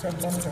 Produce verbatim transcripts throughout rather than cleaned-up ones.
先蹲着。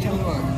Come on.